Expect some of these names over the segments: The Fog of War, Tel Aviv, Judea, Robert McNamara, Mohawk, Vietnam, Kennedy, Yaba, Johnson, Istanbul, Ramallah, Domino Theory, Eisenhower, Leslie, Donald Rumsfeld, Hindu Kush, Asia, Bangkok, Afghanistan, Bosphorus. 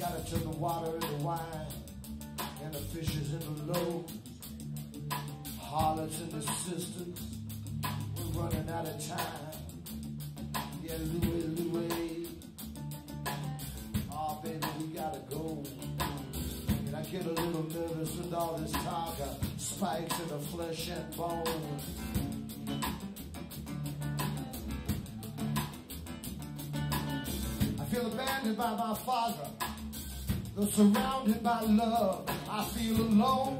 Got it to the water, the wine, and the fishes in the loaves. Harlots in the sisters, we're running out of time. Yeah, Louie, Louie. Oh, baby, we gotta go. And I get a little nervous with all this talk of spikes in the flesh and bones. I feel abandoned by my father, though surrounded by love, I feel alone.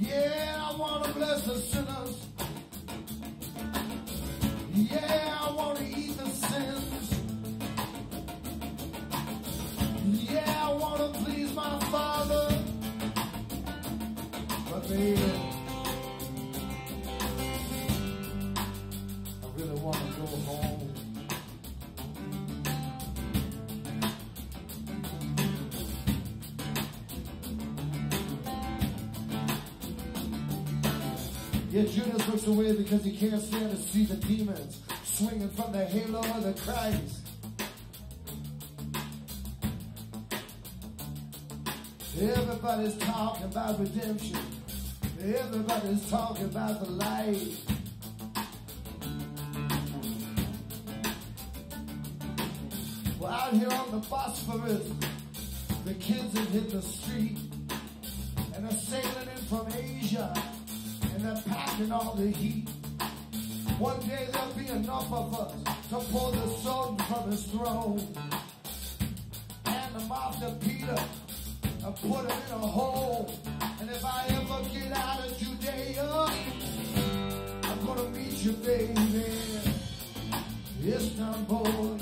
Yeah, I want to bless the sinners. Yeah, I want to eat the sins. Yeah, I want to please my father. But baby, I wanna go home. Yet Judas looks away because he can't stand to see the demons swinging from the halo of the Christ. Everybody's talking about redemption. Everybody's talking about the light. Well, out here on the Bosphorus, the kids have hit the street, and they're sailing in from Asia, and they're packing all the heat. One day there'll be enough of us to pull the Sultan from his throne, hand him off to Peter, and put him in a hole. And if I ever get out of Judea, I'm gonna meet you, baby, Istanbul.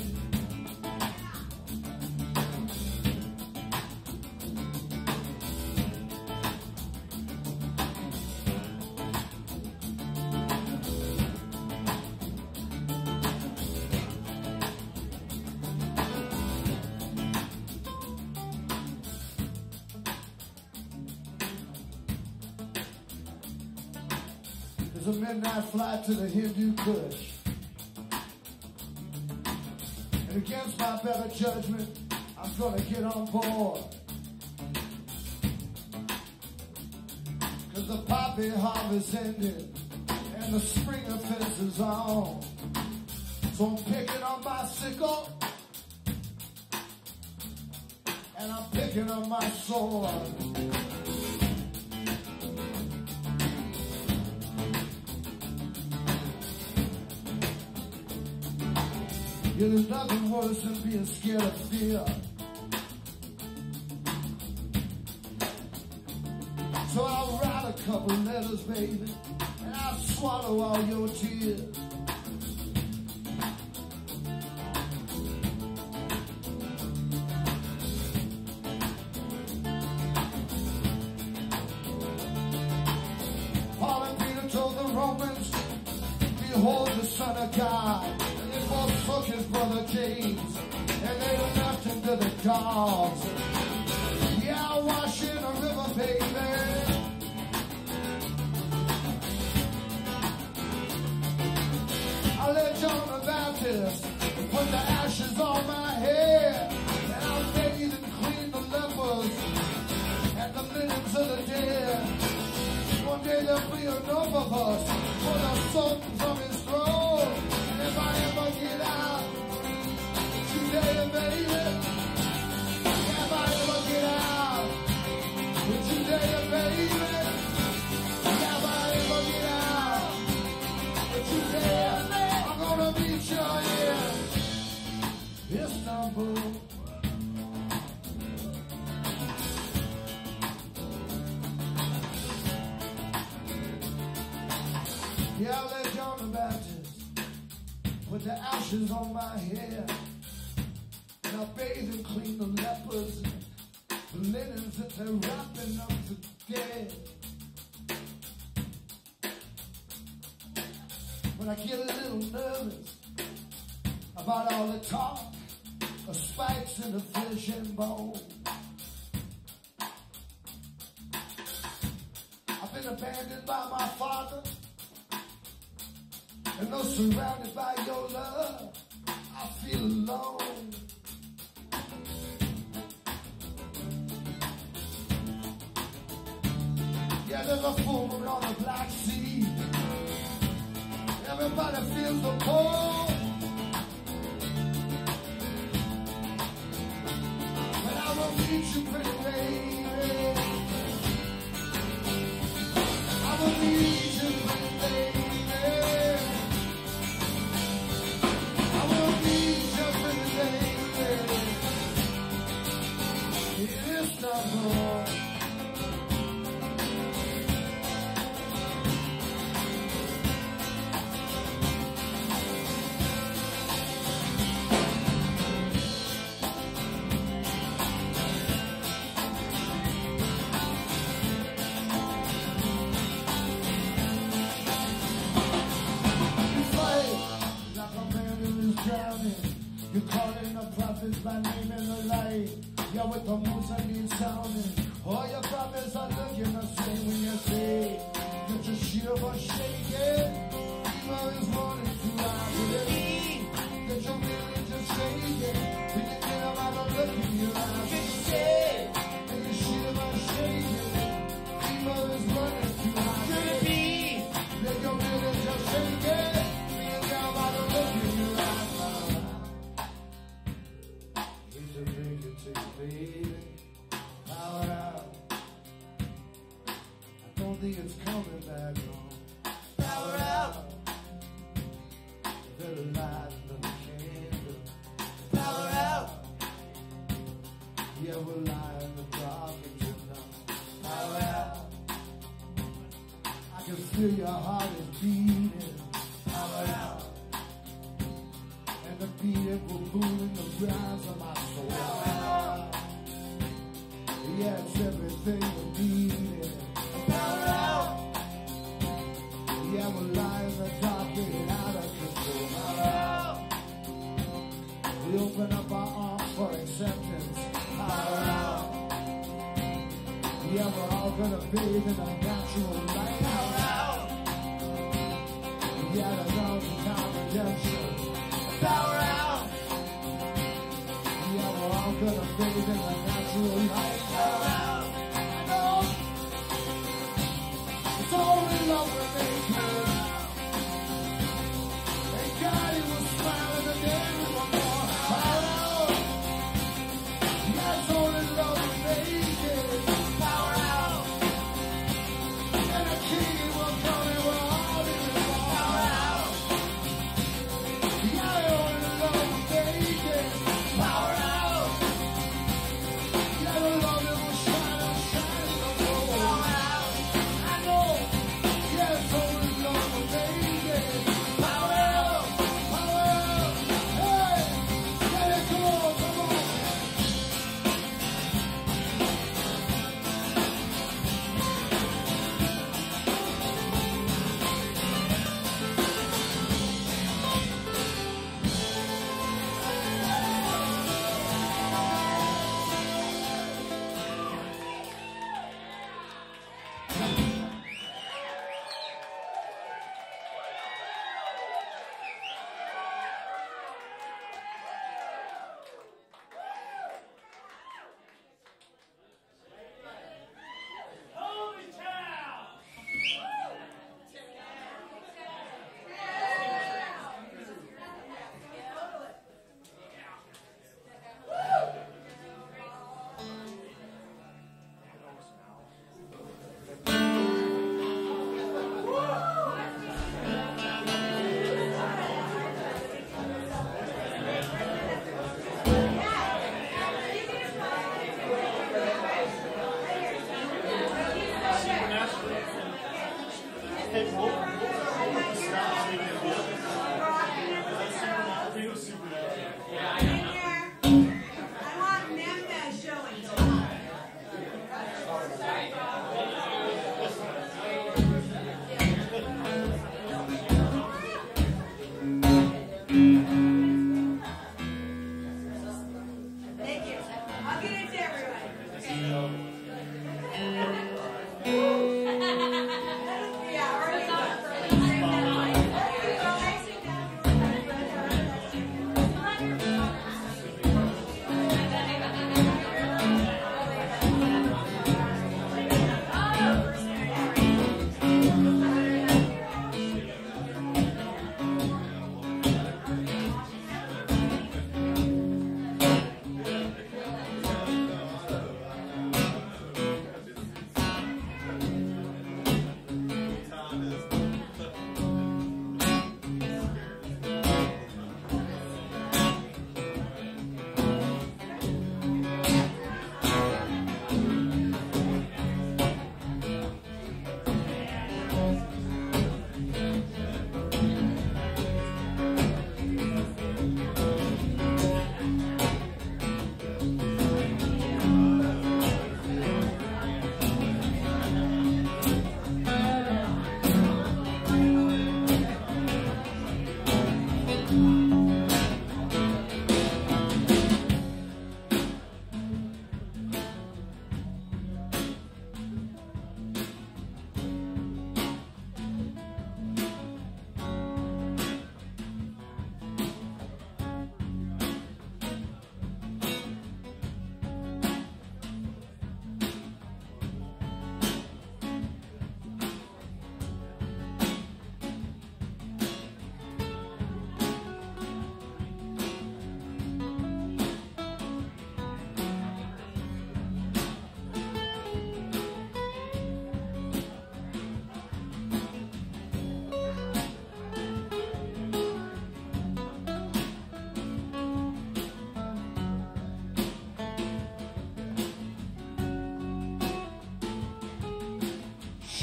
There's a midnight flight to the Hindu Kush, and against my better judgment, I'm gonna get on board. Cause the poppy harvest ended, and the spring offense is on. So I'm picking up my sickle, and I'm picking up my sword. Yeah, there's nothing worse than being scared of fear. So I'll write a couple letters, baby, and I'll swallow all your tears. Paul and Peter told the Romans, behold the Son of God. Took his brother James, and they left him to the dogs. Yeah, I'll wash in a river, baby. I'll let John the Baptist put the ashes on my head, and I'll bathe and clean the lepers and the linens of the dead. One day there'll be enough of us for the Sultan from his throne. If I ever get out today, baby, if I ever get out today, baby, if I ever get out today, I'm gonna meet you in Istanbul. Yeah, I let John the Baptist put the ashes on my hair, and I bathe and clean the lepers and the linens that they're wrapping up to dead. When I get a little nervous about all the talk of spikes in the flesh and bone, I've been abandoned by my father, And though surrounded by your love, I feel alone. Yeah, there's a full moon on the Black Sea. Everybody feels the cold. But I will meet you, pretty baby. I will meet you, pretty baby. I will meet you, pretty baby. In Istanbul. You're calling the prophets by name and the light. Yeah, with the Muslim sounding. All your prophets are looking the same when you say that your shield shaking. Evil is wanting to rise with it. That your really just shaking. When you get them out of look in your eyes, you say that your shield shaking. Evil is wanting to rise with it. That your really just shaking. When you get them out of look in your eyes. Baby, power out. I don't think it's coming back home. Power out. They're alive in the candle. Power out. Yeah, we're lying in the dark and you're not. Power out. I can feel your heart is beating. Power out. And the beautiful moon in the grounds of my soul. Power out. Yeah, it's everything we need. Power out. Yeah, we're lying in the dark, getting out of control. Power out. We open up our arms for acceptance. Power out. Yeah, we're all gonna bathe in our natural light. Power out. Yeah, there's all the time redemption. Power out. Yeah, we're all gonna bathe in our natural light. Power out.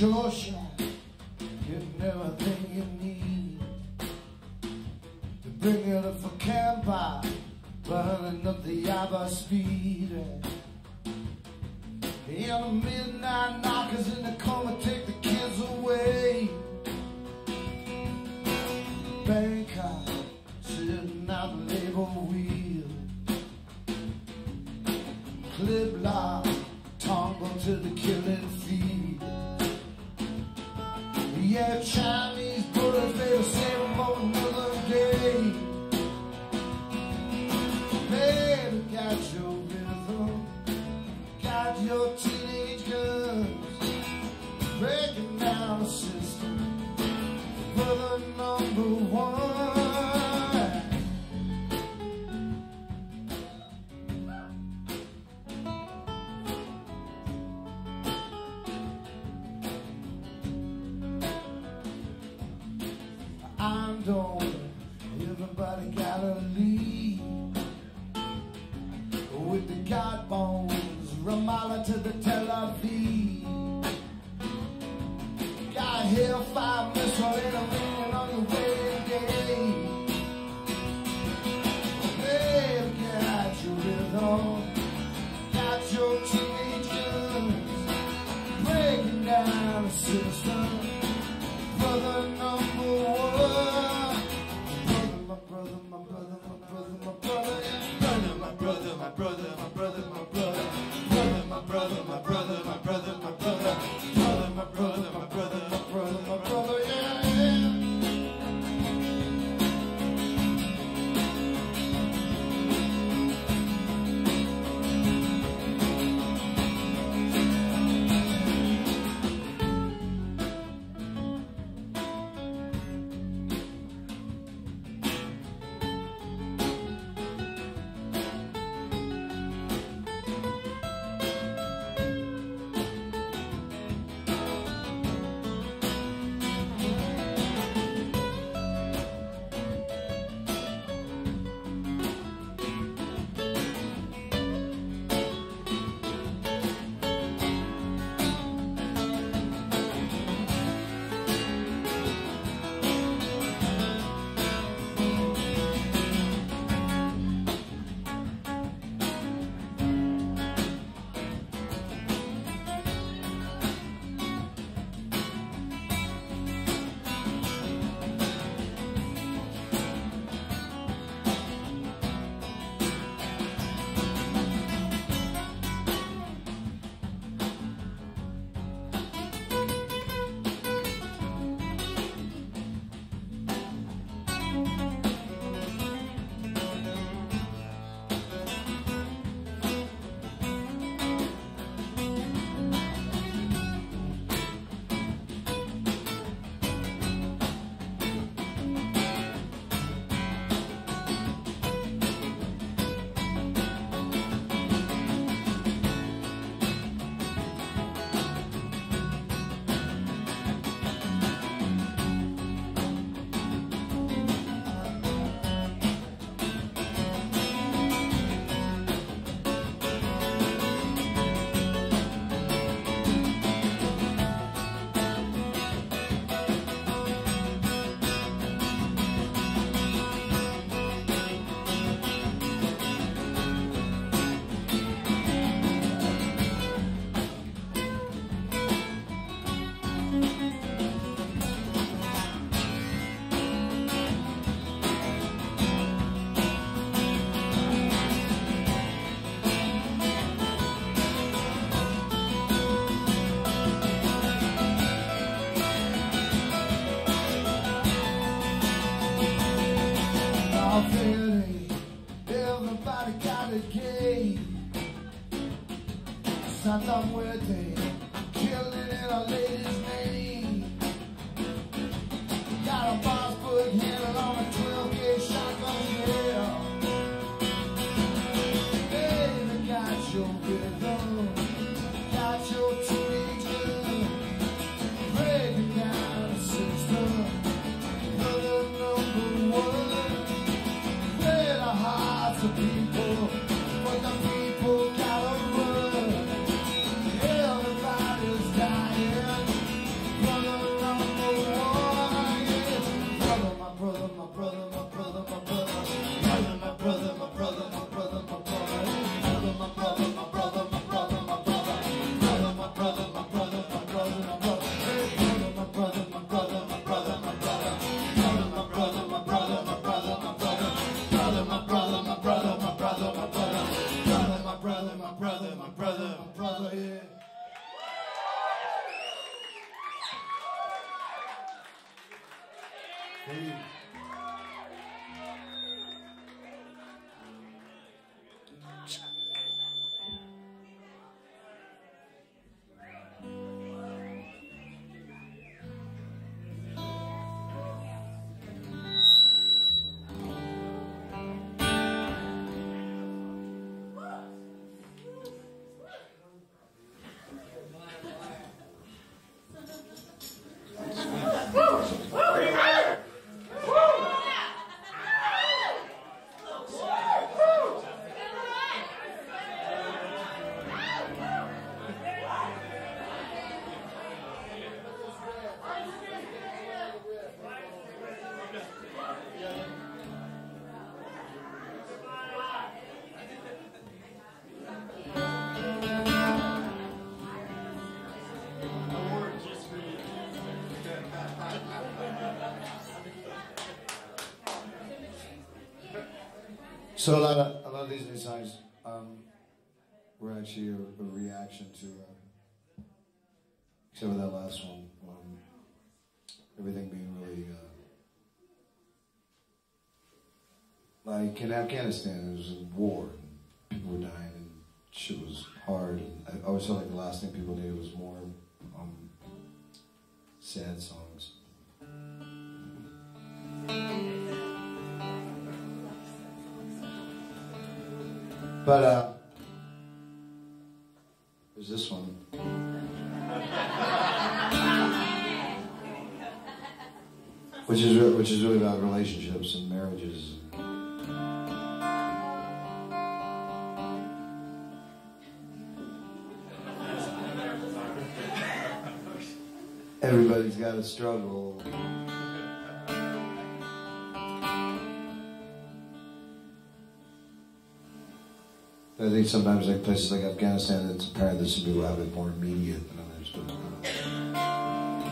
distortion, getting everything you need to bring it up for campfire, burning up the Yaba speed. Yeah, the midnight knockers in the corner take the kids away. Bangkok, sitting out the labor wheel. Clip lock, tongue to the killing field. Yeah, Chinese bullets, they'll save them for another day. Man, got your rhythm, got your teenage guns, breaking down the system for the number one. Everybody gotta leave with the God bones, Ramallah to the Tel Aviv. Got hellfire missile in a ring on your wedding day. They've got your rhythm, got your teenage guns, breaking down the system for the number one. I'm with it, killing in our lady's name. Got a Bosphorus handle on a 12-gauge shotgun barrel. Baby, got your rhythm, got your teenage girl, breaking down the system, brother number one. Play the hearts of people, but the people gotta run. Everybody's dying, So a lot of these designs were actually a reaction to, except for that last one, everything being really like in Afghanistan, it was a war, and people were dying, and shit was hard. And I always felt like the last thing people needed was more sad songs. But there's this one. Which is really about relationships and marriages. Everybody's got a struggle. I think sometimes, like places like Afghanistan, it's apparent that some people have it more immediate than others. But,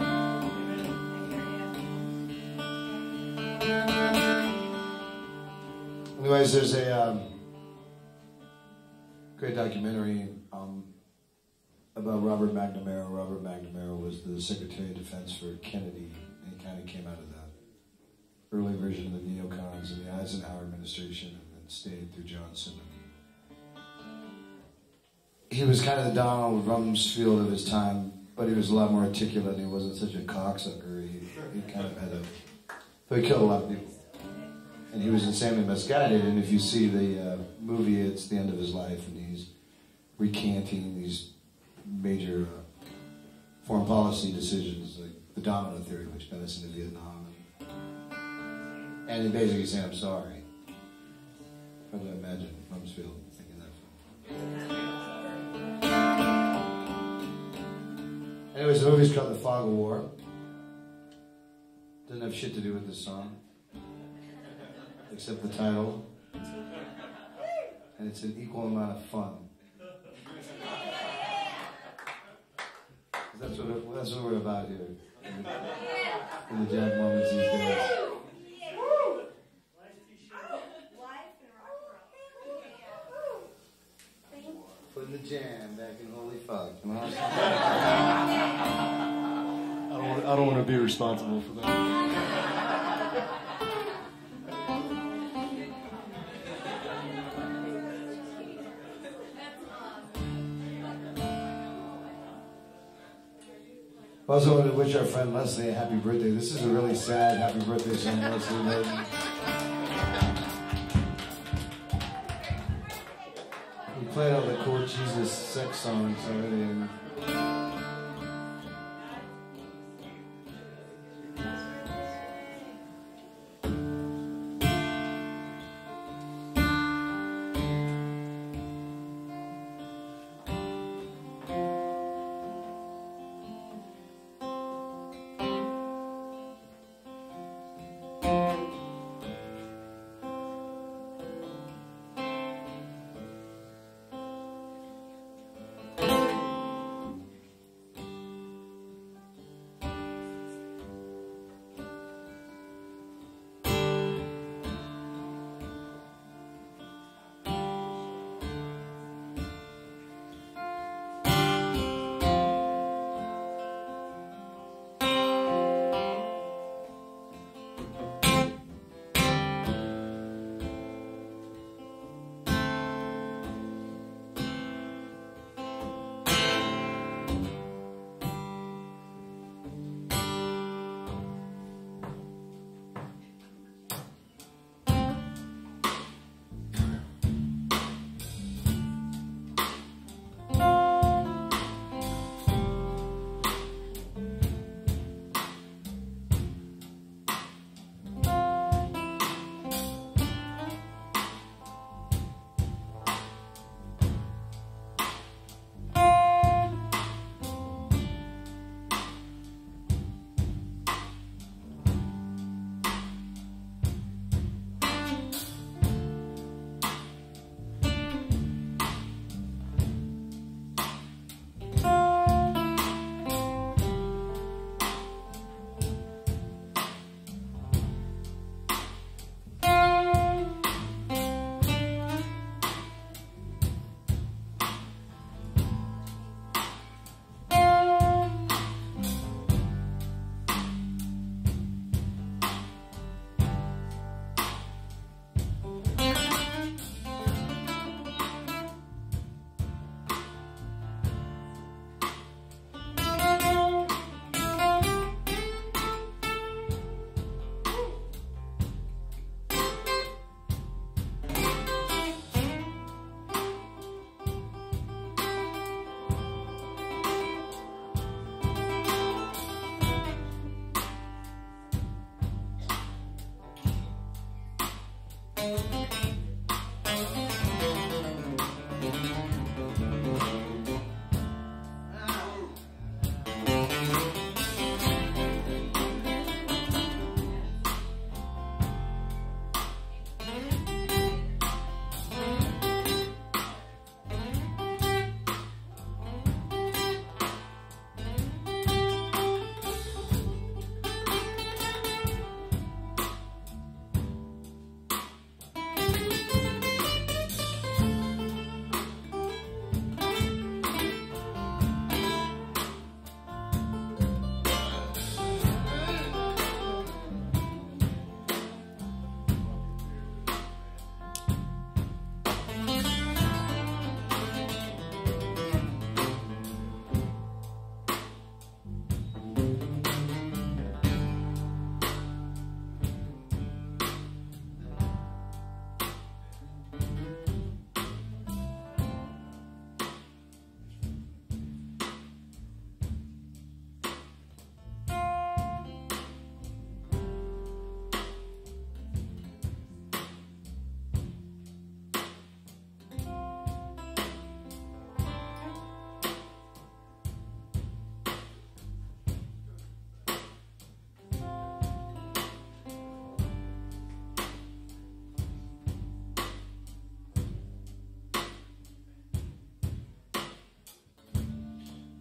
anyways, there's a great documentary about Robert McNamara. Robert McNamara was the Secretary of Defense for Kennedy, and he kind of came out of that early version of the neocons and the Eisenhower administration, and then stayed through Johnson. He was kind of the Donald Rumsfeld of his time, but he was a lot more articulate and he wasn't such a cocksucker. He kind of had a... But he killed a lot of people. And he was insanely misguided, and if you see the movie, it's the end of his life, and he's recanting these major foreign policy decisions, like the Domino Theory, which got us into Vietnam. And he basically said, "I'm sorry." Hard to imagine Rumsfeld thinking that from. Anyways, the movie's called The Fog of War. Doesn't have shit to do with this song. Except the title. And it's an equal amount of fun. That's what we're about here. In the jab moments these days. Putting the jam back in holy fuck. I don't want to be responsible for that. I also want to wish our friend Leslie a happy birthday. This is a really sad happy birthday song, Leslie. We played all the cool Jesus sex songs already. And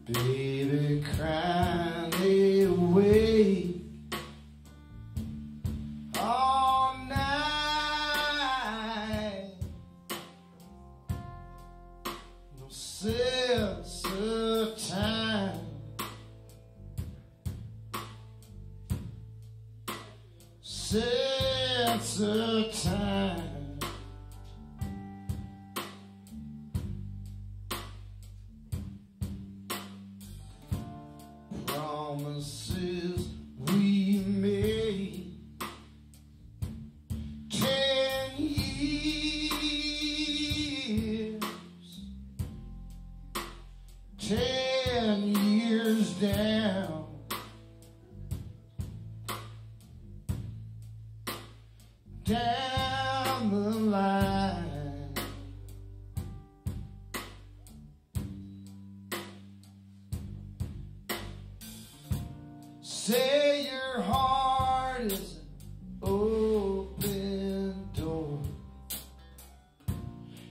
Baby, cry me away all night. No sense of time. Sense of time. Promises we made 10 years, 10 years down, the line. Say your heart is an open door.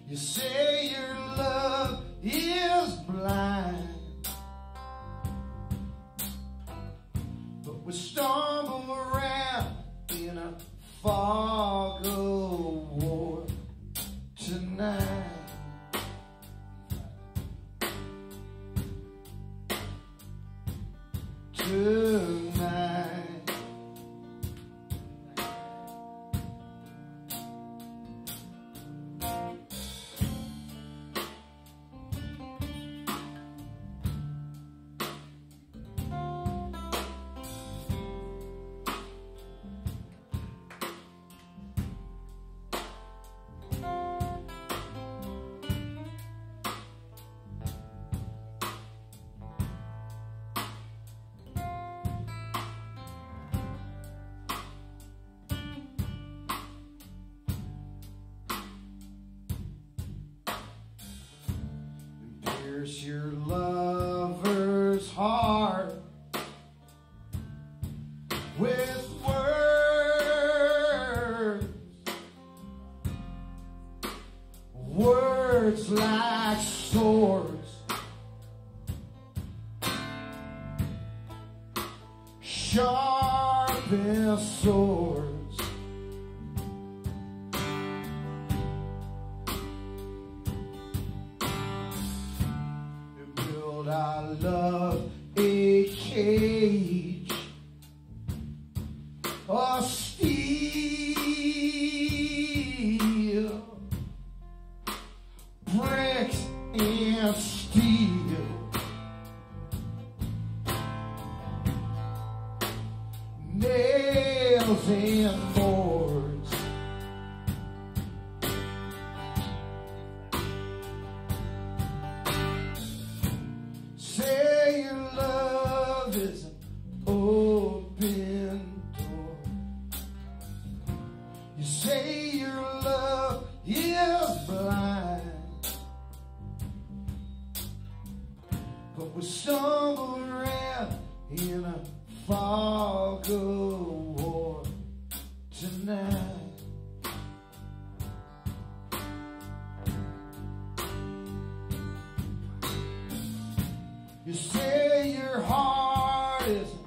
You say your love is blind, but we stumble around in a fog of war tonight. Tonight, here's your lover's heart with words, words like swords, sharp as swords. I love a cage of steel, bricks and steel. Nails and boards. Say your love is an open door. You say your love You say your heart isn't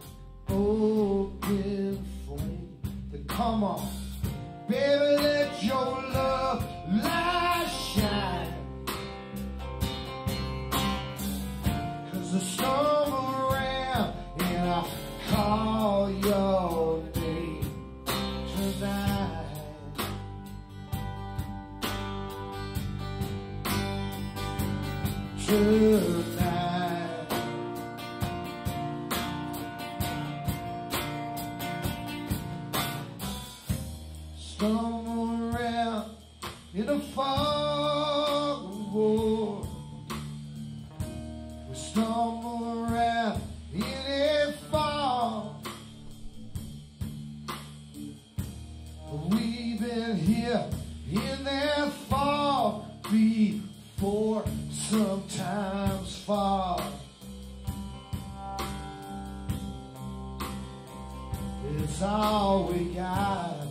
open for me. But come on, baby, let your love light shine. Cause the stumble around and I call your name tonight. Tonight, stumble around in the fog of war. We stumble around in a fog. We've been here in that fog before. Sometimes fog is all we gotta be.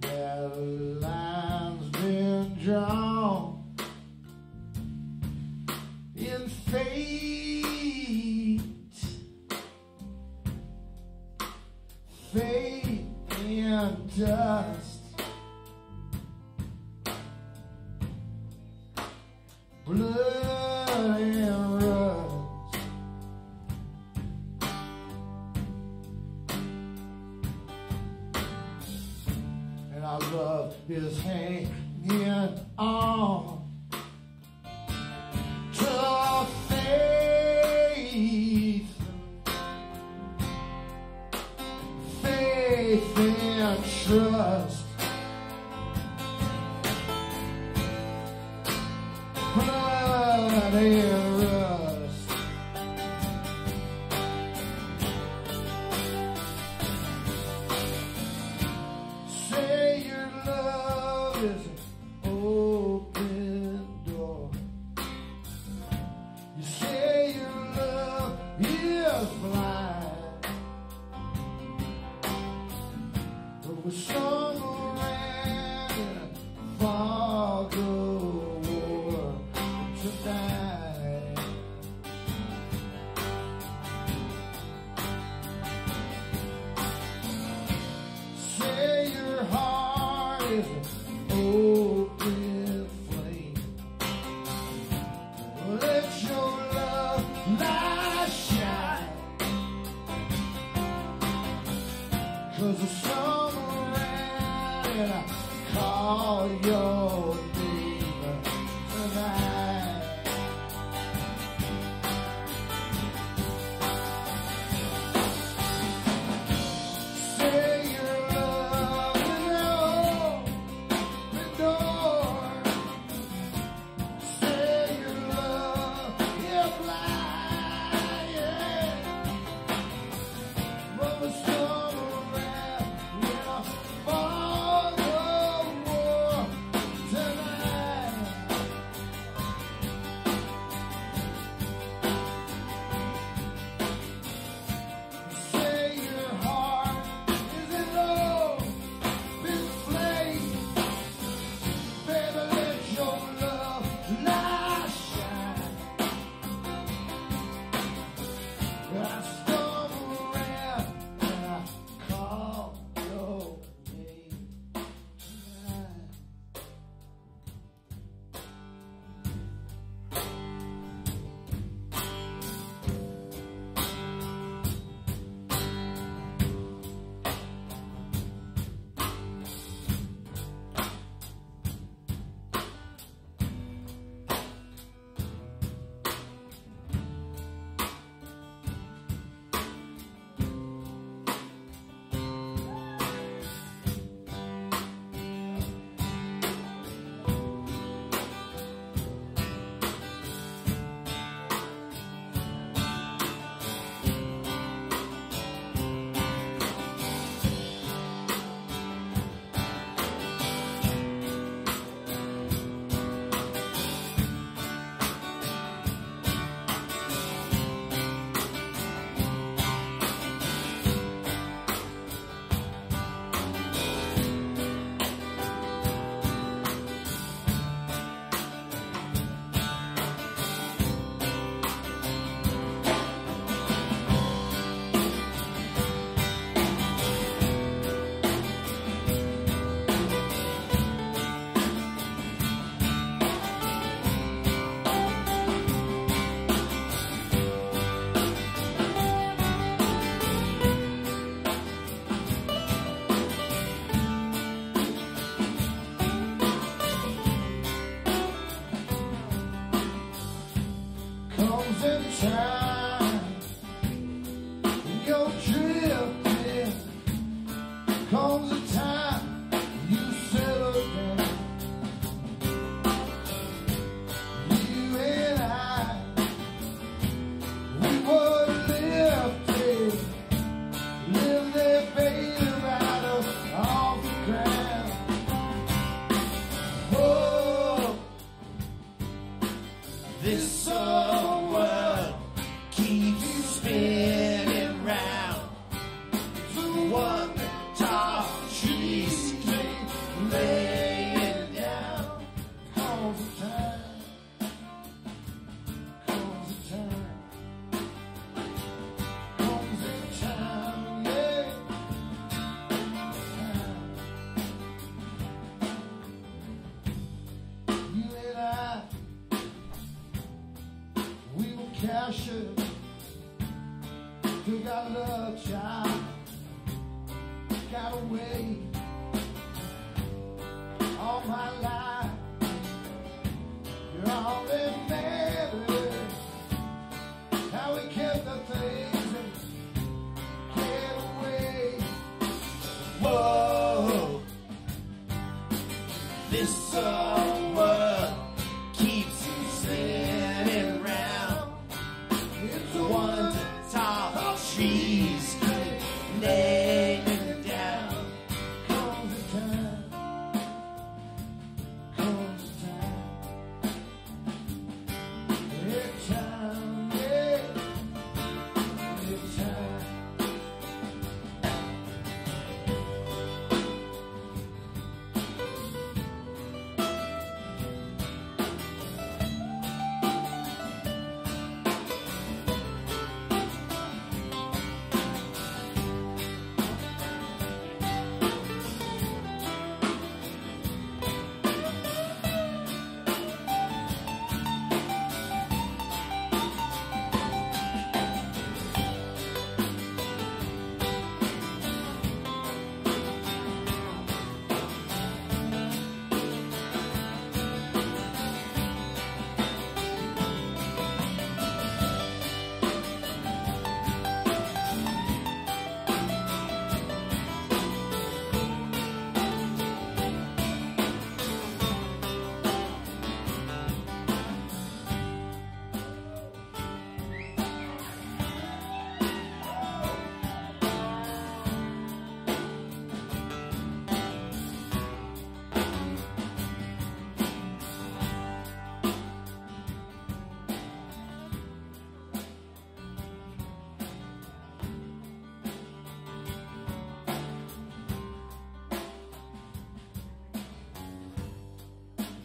Yeah, the line's been drawn in fate, fate and dust, blood and rust, and I love his hanging on to faith, faith and trust, blood and rust, say is an open door. You say your love is blind, but we're somewhere in a fog. 'Cause there's someone I call your name tonight. Say your love and open the door. Say your love, you're blind. But the storm around will fall the war tonight. Say your heart is an open flame. Baby, let your love light shine. I stumble around and I call your name tonight. Comes in time, you're drifting. Comes a time, you settle down. You and I, we were lifted, lived there, baby, right up off the ground. Oh, this old world keeps spinning round. To what the tall trees keep laying down. Comes a time, comes a time, comes a time, yeah. Comes a time. You and I, we will cash it. Took our love, child, got away. All my life, you're all that matters. How we kept the things and get away. Whoa, this old world keeps spinning round. It's a one top trees keep laying down. Comes a time, comes a time, every time, yeah, every time.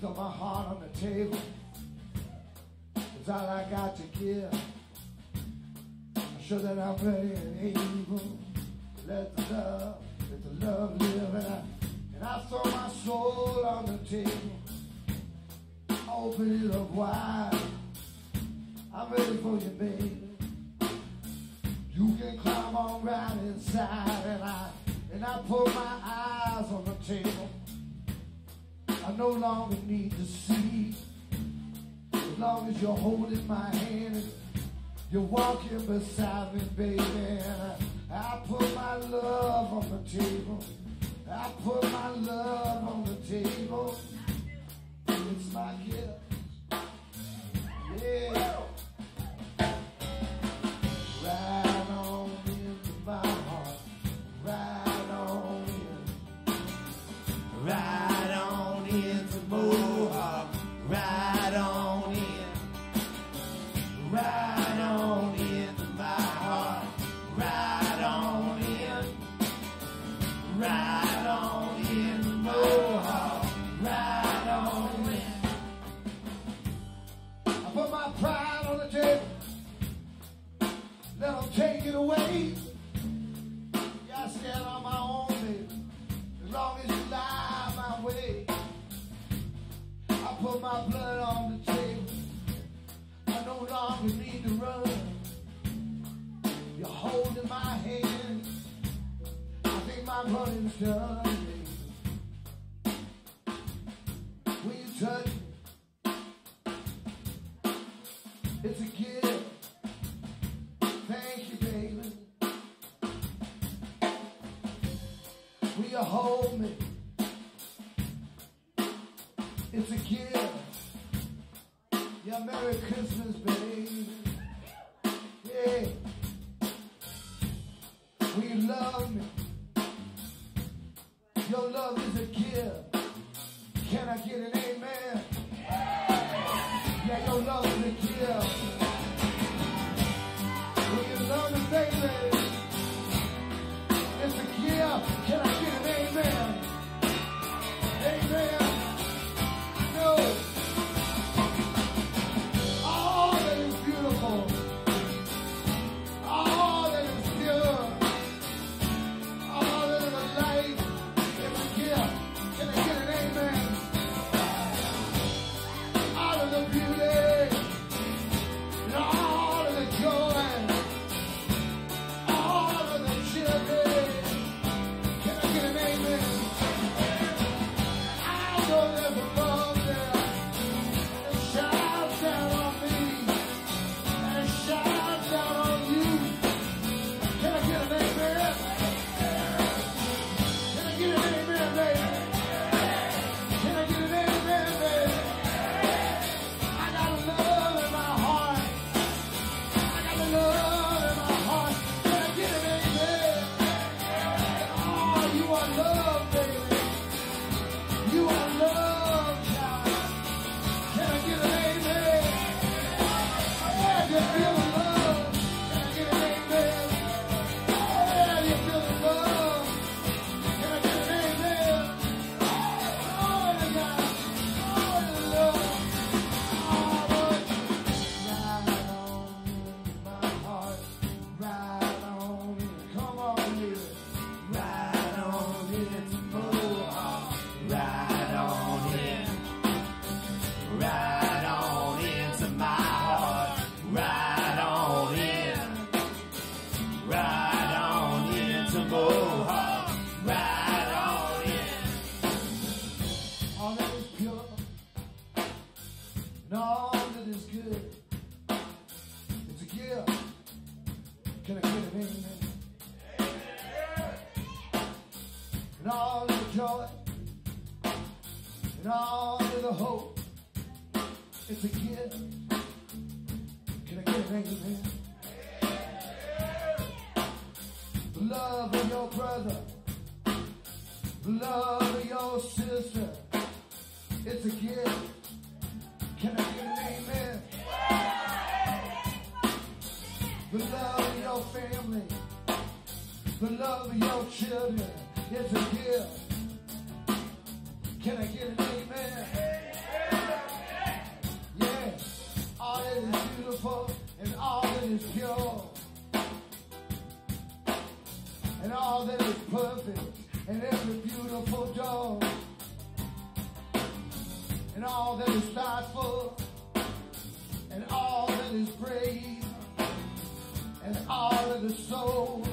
throw my heart on the table. It's all I got to give. I'm sure that I'm ready and able. Let the love live. And I throw my soul on the table. I open it up wide. I'm ready for you, baby. You can climb on right inside. And I put my eyes on the table. I no longer need to see. As long as you're holding my hand and you're walking beside me, baby. And I put my love on the table. I put my love on the table. It's my gift. Yeah. Right on into my heart. Right on in. Right on into Mohawk. Right on in. Right on into my heart. Right on in. Right on into Mohawk. Right on in. I put my pride on the table. Let them take it away. Yeah, I stand on my own, baby. As long as you lie my way. I put my blood on the table. I no longer need to run. You're holding my hand. I think my running's done, baby. When you touch me, it's a gift. Thank you, baby. Will you hold me? It's a gift. Yeah, Merry Christmas, baby. Yeah. Will you love me? Your love is a gift. Can I get an amen? Yeah, your love is a gift. Baby. It's a gift. Can I get an amen? Amen. No. All that is beautiful. All that is pure. All that is light. It's a gift. Can I get an amen? All of the beauty. And all of the joy. It's a gift. Can I get an amen? beautiful and all that is pure, and all that is perfect, and every beautiful dawn, and all that is thoughtful, and all that is brave, and all of the soul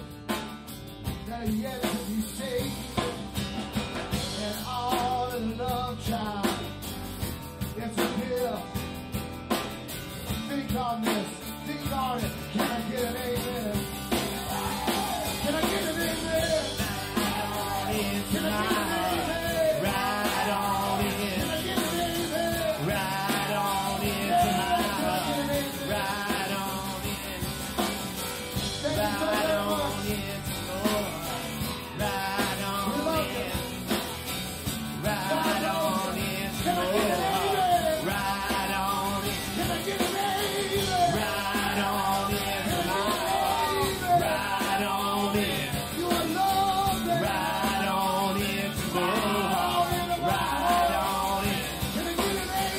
that is yet to be saved, and all of the love child yet to hear. Think on this, think on it. Can I get an amen? Can I get an amen? Can I get an amen? Ride on in. Can I get an amen? Ride on in tonight. Ride on in. Ride on in tomorrow. Ride on in. Ride on in tomorrow. Ride on in. Can I get an amen? Ride on in tonight. Ride on in. You are loved. Ride on in tomorrow. Ride on in. Can I get an amen?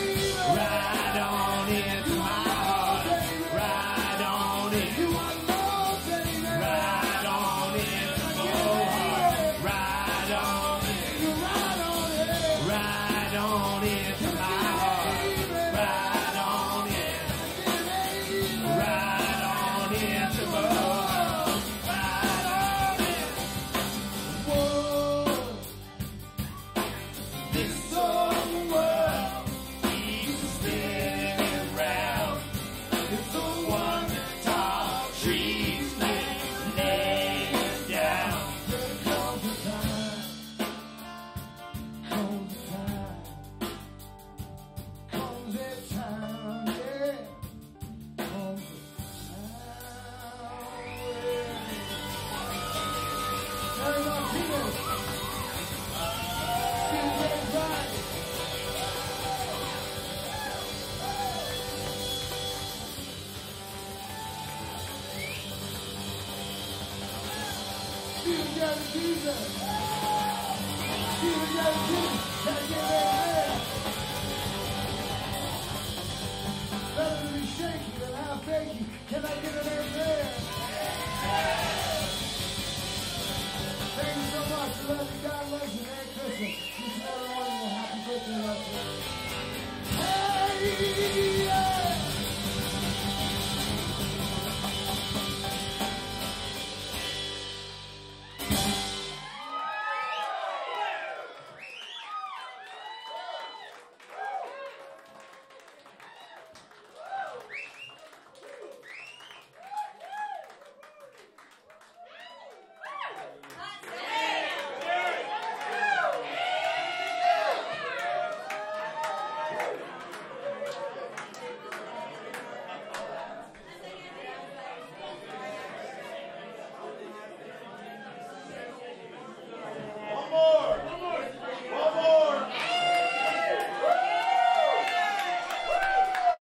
Ride on in tomorrow. Ride on in. You are loved, baby. Ride on in tomorrow. Ride on in. You ride on in. Ride on in tomorrow. Ride on in. Ride on in tomorrow. Ride on in. Whoa. This old world keeps spinning round. It's a one-tall tree laying down. There comes a time, comes a time, comes a time, yeah, comes a time. Turn up, people. Get ready, right. Give it down to Jesus. Give it down to Jesus. Can I get that hand? Better to be shaky than half baked. Can I get an amen? Thank you so much. I love you. God bless you. Merry Christmas. Each and every one of you. Happy birthday, love you. Hey!